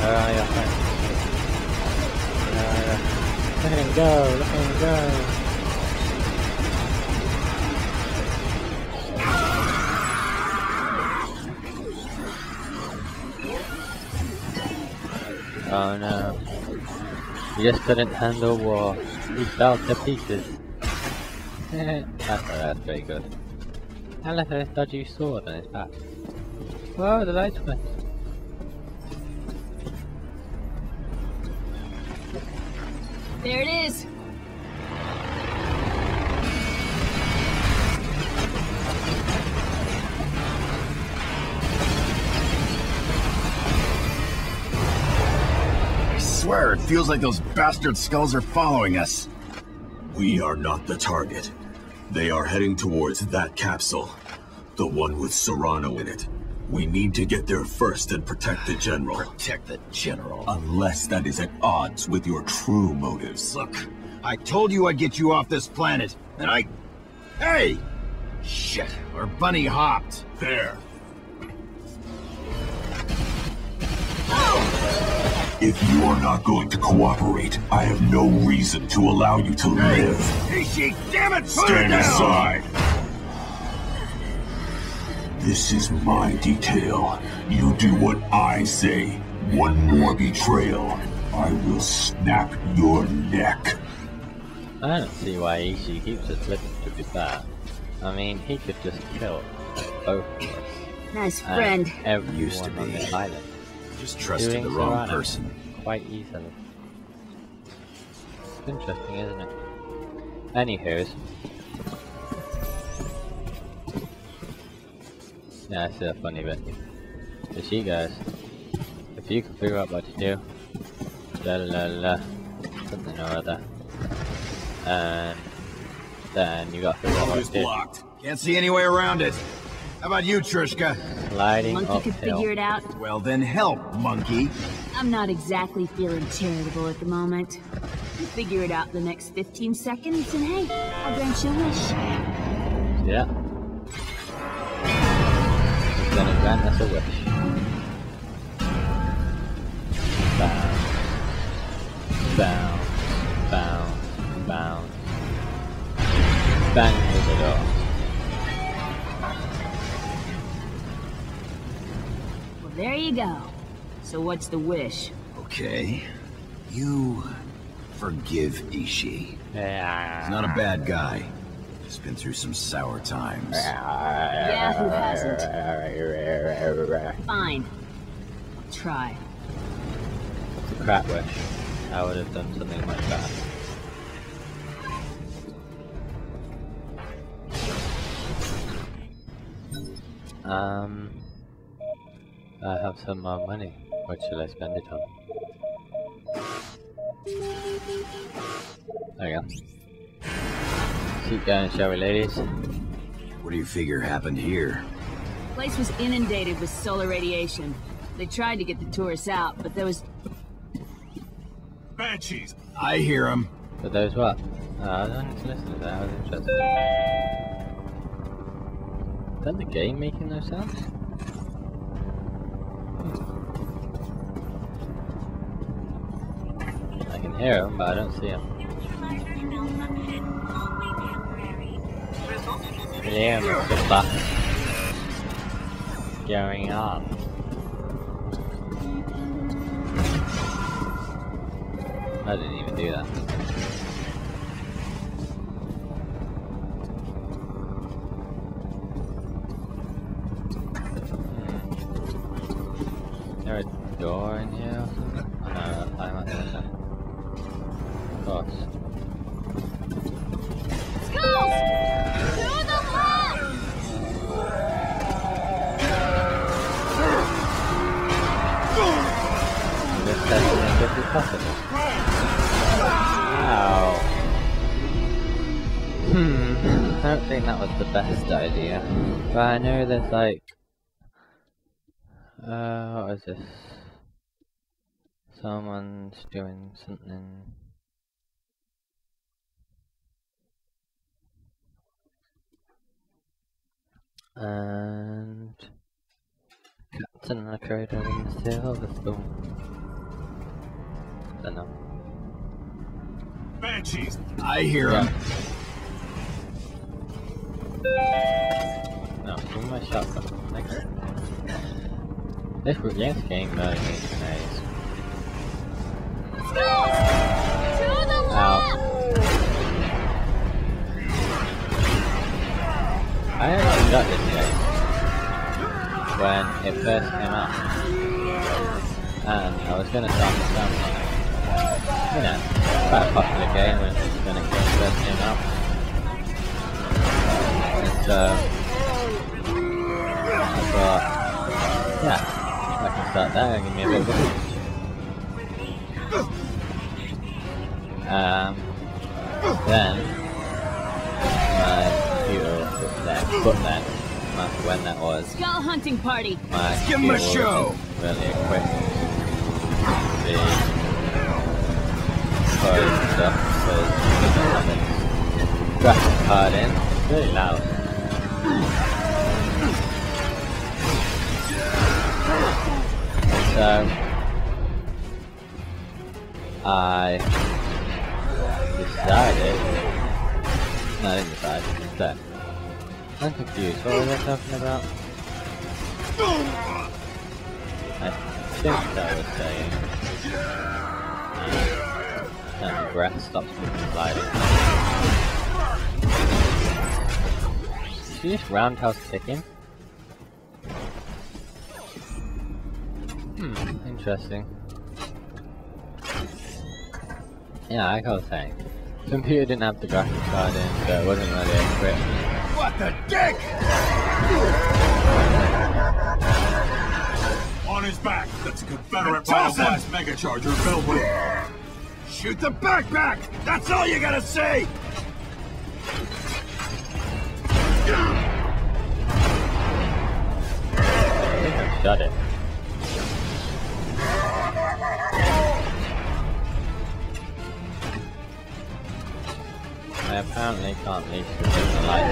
Yeah, thanks. Yeah. Look at him go, look at him go. Oh no. He just couldn't handle war. He fell to pieces. That's very good. I left this dodgy sword on his back. Whoa, the lights went. There it is! I swear, it feels like those bastard skulls are following us. We are not the target. They are heading towards that capsule. The one with Serrano in it. We need to get there first and protect the General. Protect the General? Unless that is at odds with your true motives. Look, I told you I'd get you off this planet, and I... Hey! Shit, our bunny hopped. There. If you are not going to cooperate, I have no reason to allow you to live. Ishii, damn it, put it down! Stand aside! This is my detail. You do what I say. One more betrayal, I will snap your neck. I don't see why Ishii keeps us living, to be fair. I mean, he could just kill both of us. Nice friend. Everyone used to be on the island. Just trusted the wrong person. Quite easily. It's interesting, isn't it? Anywho's. Yeah, that's a funny bit. So she goes. If you can figure out what to do. La la la. Something or other. And then you got to figure out what to do. Blocked. Can't see any way around it. How about you, Trishka? Sliding monkey up could hill. Figure it out. Well then help, monkey. I'm not exactly feeling charitable at the moment. You figure it out in the next 15 seconds and hey, I'll grant your wish. Yeah. Then grant us a wish. Bounce. Bounce. Bounce. Bounce. Bang to the door. There you go. So what's the wish? Okay. You forgive Ishii. Yeah. He's not a bad guy. He's been through some sour times. Yeah, who hasn't? Fine. I'll try. It's a crap wish. I would have done something like that. I have some more money. What shall I spend it on? There you go. Keep going, shall we, ladies? What do you figure happened here? The place was inundated with solar radiation. They tried to get the tourists out, but there was... Banshees! I hear them. But those what? I don't need to listen to that. I was interested. Is that the game making those sounds? I can hear him, but I don't see him. Yeah, what the fuck is going on? I didn't even do that. Door in here? Oh, no, I might have to. Of course. Skulls! Through the hole! This testing is just as possible. Wow. I don't think that was the best idea. But I know there's like... what is this? Someone's doing something. And Captain Latrobe in the silver spoon. Don't know. Banshees! I hear him. No, give me my shotgun. Next. This game really needs an ace. To the left! I haven't got this game when it first came out, and I was gonna start this down, you know, quite a popular game when it was gonna get first came out, and so I thought, yeah, I can start there and give me a bit of a boost. Then my computer was there, but then, no matter when that was, skull hunting party. My give him a show. Really equipped the closed stuff, so it doesn't have a graphic card in. It's really loud. So I decided. No, I didn't decide, it's there. I'm confused, what was I talking about? I think I was saying... And the breath stops me from sliding. Did you just roundhouse kick him? Hmm, interesting. Yeah, like I was saying. The computer didn't have the graphics card in, so it wasn't really equipped. What the dick! On his back! That's a Confederate Battle-Blast Megacharger built with... Shoot the backpack! That's all you gotta say! I think I shot it. I apparently can't leave because of the light.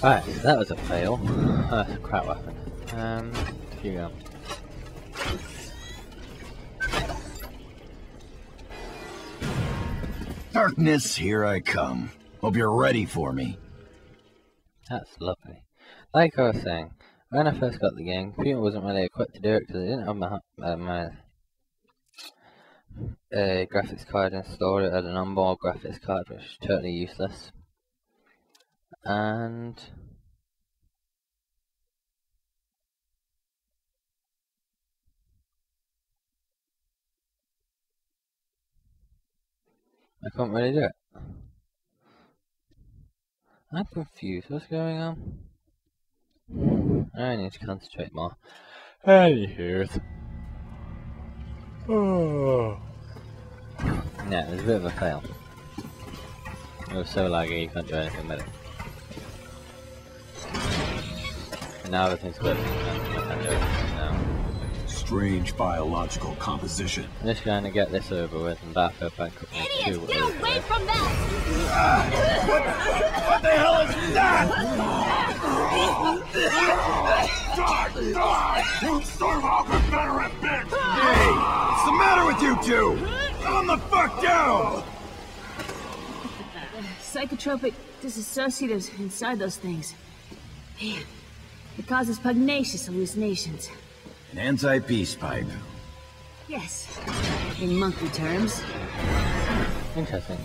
Alright, so that was a fail. That's a crap weapon. Here you go. Darkness, here I come. Hope you're ready for me. That's lovely. Like I was saying, when I first got the game, people wasn't really equipped to do it because I didn't have my, graphics card installed. It had an onboard graphics card, which is totally useless. And I couldn't really do it. I'm confused. What's going on? I need to concentrate more. Anywho. Oh. Yeah, it was a bit of a fail. It was so laggy you can't do anything with it. And now everything's good. I can't do anything now. Strange biological composition. I'm just going to get this over with and back up back up. Idiot, get away from that! What the hell is that? Die! Die! You servo Confederate bitch! Hey! What's the matter with you two? Calm the fuck down! Psychotropic dissociatives inside those things. Man, it causes pugnacious hallucinations. An anti-peace pipe. Yes. In monkey terms. Interesting.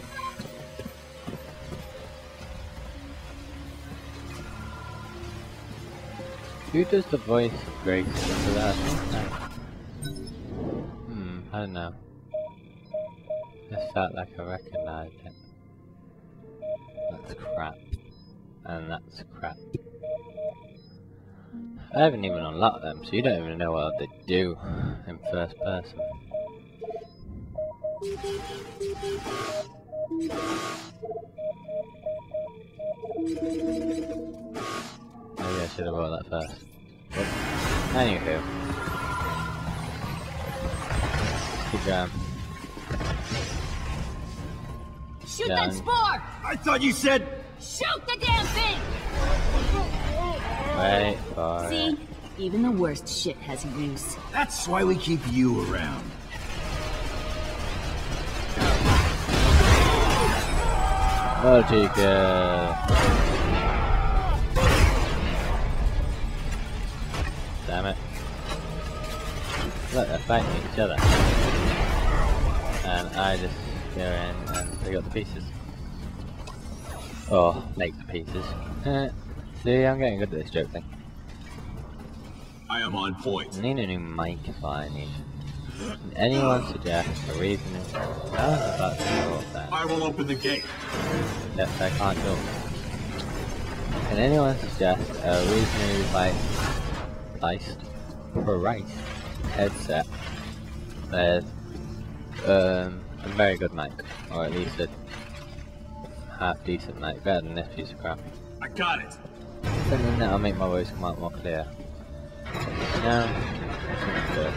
Who does the voice of Grace for that? Hmm, I don't know. Just felt like I recognised it. That's crap. And that's crap. I haven't even unlocked them, so you don't even know what they do in first person. Maybe I should have bought that first. But anywho. Keep going. Shoot that spore! I thought you said... Shoot the damn thing! Wait for it. See? Even the worst shit has a use. That's why we keep you around. I'll take Damn it. Look, they're fighting each other. And I just go in and pick up the pieces. Oh, make the pieces. See, I'm getting good at this joke thing. I am on point. I need a new microphone. Anyone suggest a reason? I will open the gate. Yes, I can't do it. Can anyone suggest a reasonably priced headset with a very good mic, or at least a half decent mic, better than this piece of crap? I got it. Something that'll make my voice come out more clear. No, it's not good.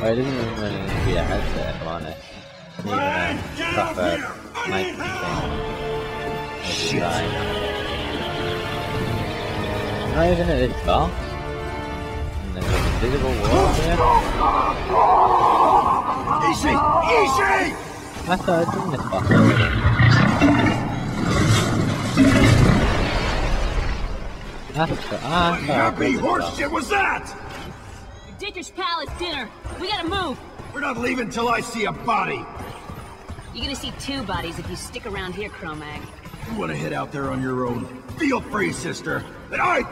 Well, it doesn't even really need to be a headset, if I'm honest. It's even a proper mic thing. Shit. Not even at this box. And there's an invisible wall here. Ishii! Ishii! I thought I'd done this box already. What happy horse shit was that? Dicker's Palace dinner. We gotta move. We're not leaving till I see a body. You're gonna see two bodies if you stick around here, Cromag. You wanna head out there on your own? Feel free, sister. But I...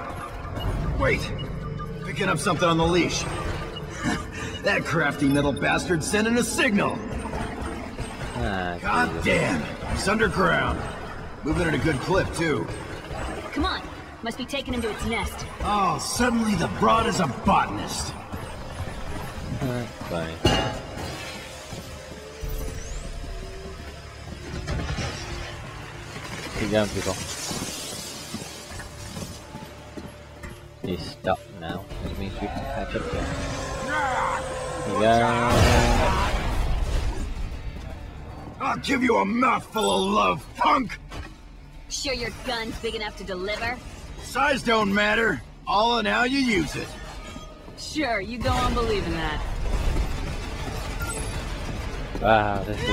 Wait. Picking up something on the leash. That crafty little bastard sending a signal. God damn. It's underground. Moving at a good clip, too. Come on. Must be taken into its nest. Oh, suddenly the broad is a botanist. Funny. Keep going, people. He's stuck now, which means we can catch up to him. I'll give you a mouthful of love, punk! Sure your gun's big enough to deliver? Size don't matter, all in how you use it. Sure, you go on believing that. Wow, this is...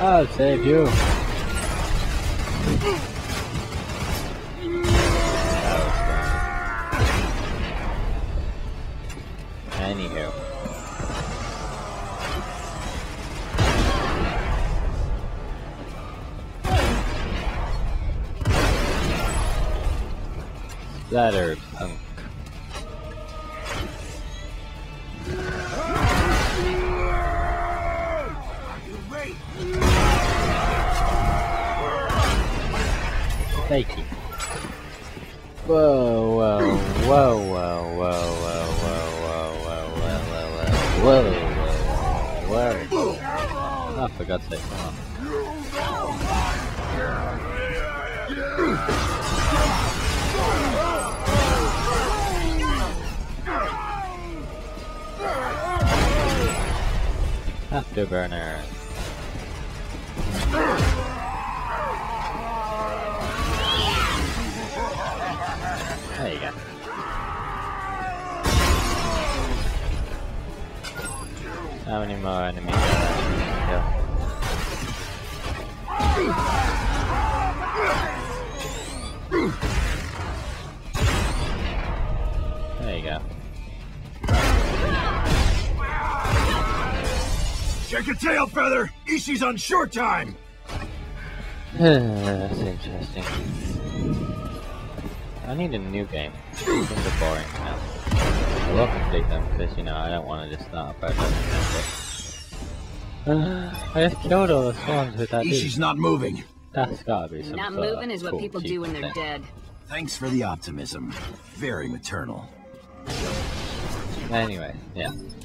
I'll save you. Anywho. Splatter punk. Thank you. Whoa, whoa, whoa, whoa, whoa, whoa, whoa, whoa, whoa, whoa, whoa, whoa, whoa. Oh, for God's sake, come on. Afterburner. There you go. How many more enemies are there? There you go. Check your tail feather! Ishii's on short time! That's interesting. I need a new game. Things are boring now. I will complete them because, you know, I don't want to just start by I just killed all the swans with that. Ishii's not moving. That's gotta be something. Not moving is what people do when they're dead. Thanks for the optimism. Very maternal. Anyway, yeah.